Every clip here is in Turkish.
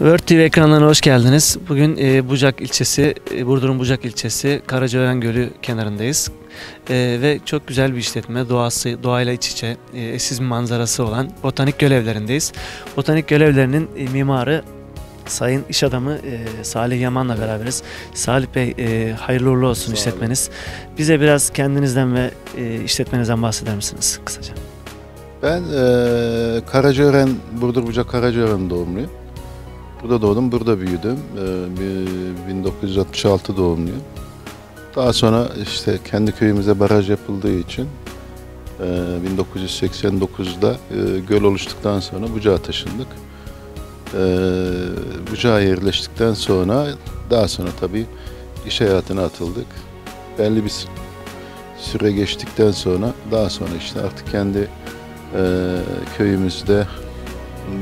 World TV ekranlarına hoş geldiniz. Bugün Bucak ilçesi, Burdur'un Bucak ilçesi Karacaören Gölü kenarındayız. Ve çok güzel bir işletme, doğayla iç içe, eşsiz bir manzarası olan Botanik Göl Evlerindeyiz. Botanik Göl Evlerinin mimarı Sayın iş adamı Salih Yaman'la beraberiz. Salih Bey, hayırlı uğurlu olsun işletmeniz. Bize biraz kendinizden ve işletmenizden bahseder misiniz kısaca? Ben Karacaören, Burdur Bucak Karacaören doğumluyum. Burada doğdum, burada büyüdüm. 1966 doğumluyum. Daha sonra işte kendi köyümüze baraj yapıldığı için 1989'da göl oluştuktan sonra Bucak'a taşındık. Bucak'a yerleştikten sonra tabii iş hayatına atıldık. Belli bir süre geçtikten sonra işte artık kendi köyümüzde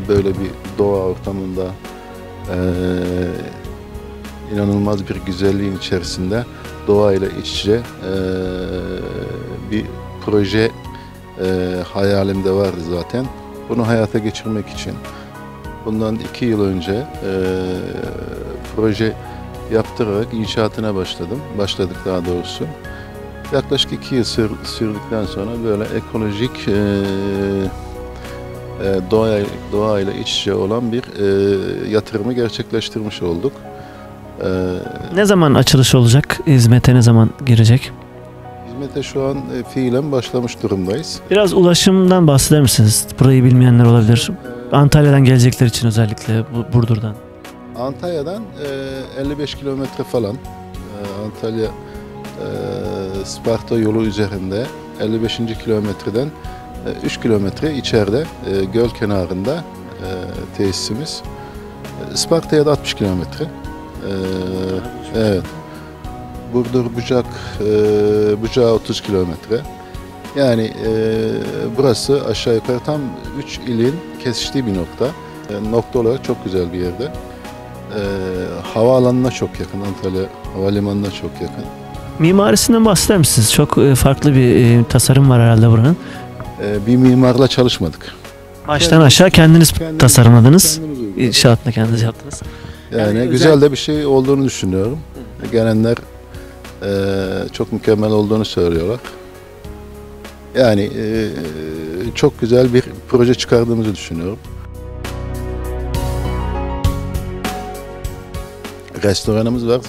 böyle bir doğa ortamında inanılmaz bir güzelliğin içerisinde doğayla iç içe bir proje hayalimde vardı zaten. Bunu hayata geçirmek için bundan 2 yıl önce proje yaptırarak inşaatına başladık daha doğrusu. Yaklaşık 2 yıl sürdükten sonra böyle ekolojik doğayla iç içe olan bir yatırımı gerçekleştirmiş olduk. Ne zaman açılış olacak? Hizmete ne zaman girecek? Hizmete şu an fiilen başlamış durumdayız. Biraz ulaşımdan bahseder misiniz? Burayı bilmeyenler olabilir. Antalya'dan gelecekler için özellikle Burdur'dan. Antalya'dan 55 kilometre falan. Antalya Isparta yolu üzerinde 55. kilometreden 3 kilometre içeride göl kenarında tesisimiz. Isparta'ya da 60 kilometre. Evet. Burdur Bucak'a 30 kilometre. Yani burası aşağı yukarı tam 3 ilin kesiştiği bir nokta. Nokta olarak çok güzel bir yerde. Havaalanına çok yakın, Antalya Havalimanı'na çok yakın. Mimarisinden bahseder misiniz? Çok farklı bir tasarım var herhalde buranın. Bir mimarla çalışmadık. Baştan aşağı kendiniz tasarladınız. İnşaatını kendiniz yaptınız. Yani güzel de bir şey olduğunu düşünüyorum. Gelenler çok mükemmel olduğunu söylüyorlar. Yani çok güzel bir proje çıkardığımızı düşünüyorum. Restoranımız var.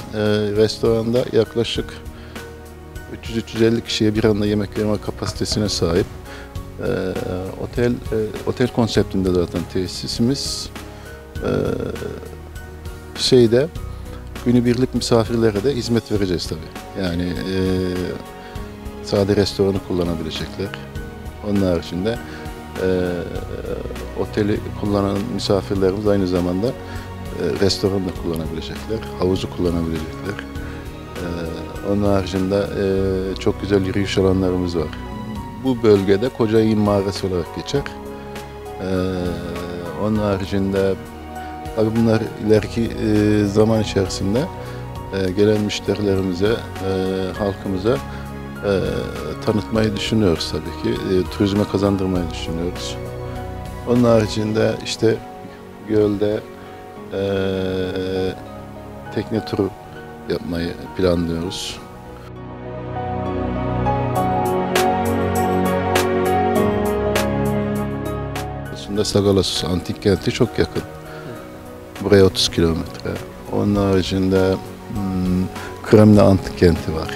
Restoranda yaklaşık 300-350 kişiye bir anda yemek verme kapasitesine sahip. Otel konseptinde zaten tesisimiz. Günübirlik misafirlere de hizmet vereceğiz tabii. Yani sadece restoranı kullanabilecekler. Onun haricinde oteli kullanan misafirlerimiz aynı zamanda restoranı da kullanabilecekler, havuzu kullanabilecekler. Onun haricinde çok güzel yürüyüş alanlarımız var. Bu bölgede Koca Yığın Mağarası olarak geçer. Onun haricinde tabii bunlar ileriki zaman içerisinde gelen müşterilerimize, halkımıza tanıtmayı düşünüyoruz tabii ki. Turizme kazandırmayı düşünüyoruz. Onun haricinde işte gölde tekne turu yapmayı planlıyoruz. Aslında Sagalassos antik kenti çok yakın. Buraya 30 kilometre. Onun haricinde Kremna antik kenti var.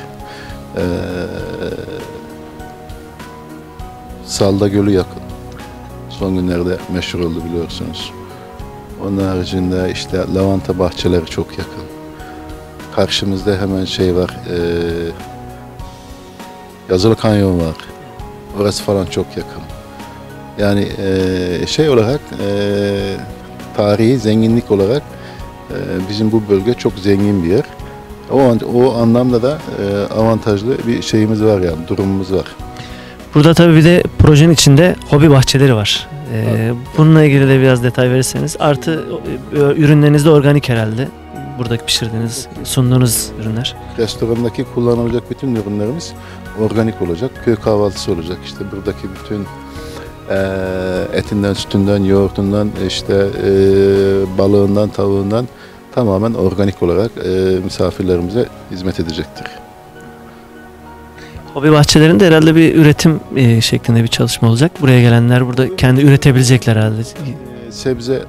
Salda Gölü yakın. Son günlerde meşhur oldu biliyorsunuz. Onun haricinde işte Lavanta Bahçeleri çok yakın. Karşımızda hemen şey var, Yazılı Kanyon var. Orası falan çok yakın. Yani şey olarak, tarihi zenginlik olarak bizim bu bölge çok zengin bir yer. O anlamda da avantajlı bir şeyimiz var yani, durumumuz var. Burada tabii bir de projenin içinde hobi bahçeleri var. Bununla ilgili de biraz detay verirseniz. Artı ürünleriniz de organik herhalde. Buradaki pişirdiğiniz, sunduğunuz ürünler. Restorandaki kullanılacak bütün ürünlerimiz organik olacak. Köy kahvaltısı olacak. İşte buradaki bütün Etinden, sütünden, yoğurtundan, işte balığından, tavuğundan tamamen organik olarak misafirlerimize hizmet edecektir. Hobi bahçelerinde herhalde bir üretim şeklinde bir çalışma olacak. Buraya gelenler burada kendi üretebilecekler herhalde. Sebze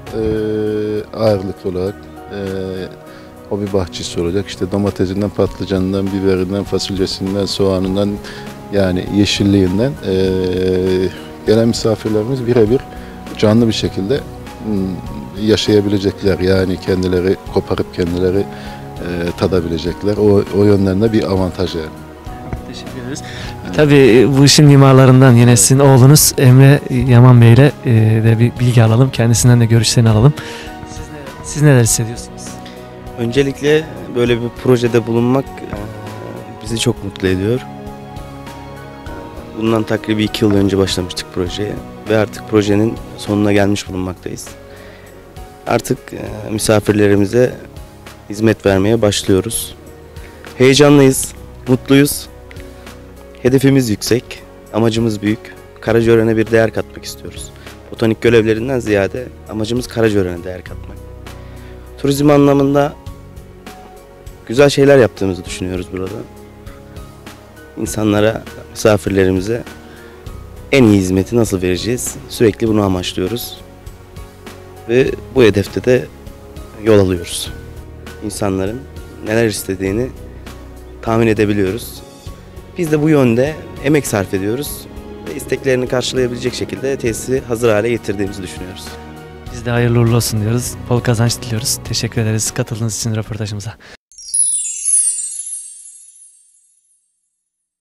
ağırlıklı olarak hobi bahçesi olacak. İşte domatesinden, patlıcanından, biberinden, fasulyesinden, soğanından, yani yeşilliğinden gelen misafirlerimiz birebir canlı bir şekilde yaşayabilecekler. Yani kendileri koparıp kendileri tadabilecekler. O yönlerinde bir avantaj yani. Teşekkür ederiz. Evet. Tabii bu işin mimarlarından yine sizin oğlunuz Emre Yaman Bey ile de bir bilgi alalım. Kendisinden de görüşlerini alalım. Siz neler hissediyorsunuz? Öncelikle böyle bir projede bulunmak bizi çok mutlu ediyor. Bundan takribi 2 yıl önce başlamıştık projeye ve artık projenin sonuna gelmiş bulunmaktayız. Artık misafirlerimize hizmet vermeye başlıyoruz. Heyecanlıyız, mutluyuz. Hedefimiz yüksek, amacımız büyük. Karacaören'e bir değer katmak istiyoruz. Botanik Göl Evlerinden ziyade amacımız Karacaören'e değer katmak. Turizm anlamında güzel şeyler yaptığımızı düşünüyoruz burada. İnsanlara, misafirlerimize en iyi hizmeti nasıl vereceğiz? Sürekli bunu amaçlıyoruz. Ve bu hedefte de yol alıyoruz. İnsanların neler istediğini tahmin edebiliyoruz. Biz de bu yönde emek sarf ediyoruz ve isteklerini karşılayabilecek şekilde tesisi hazır hale getirdiğimizi düşünüyoruz. Biz de hayırlı uğurlu olsun diyoruz. Bol kazanç diliyoruz. Teşekkür ederiz katıldığınız için röportajımıza.